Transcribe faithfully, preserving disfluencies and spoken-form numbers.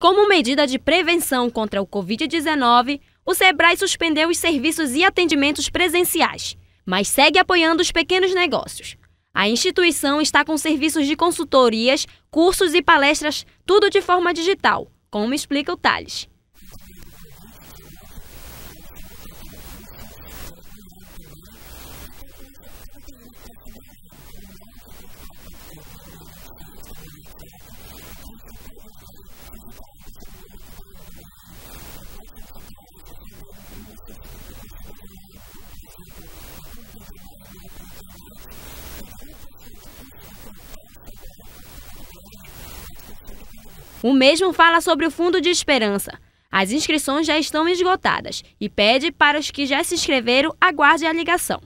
Como medida de prevenção contra o covid dezenove, o Sebrae suspendeu os serviços e atendimentos presenciais, mas segue apoiando os pequenos negócios. A instituição está com serviços de consultorias, cursos e palestras, tudo de forma digital, como explica o Thales. O mesmo fala sobre o Fundo de Esperança. As inscrições já estão esgotadas e pede para os que já se inscreveram aguardem a ligação.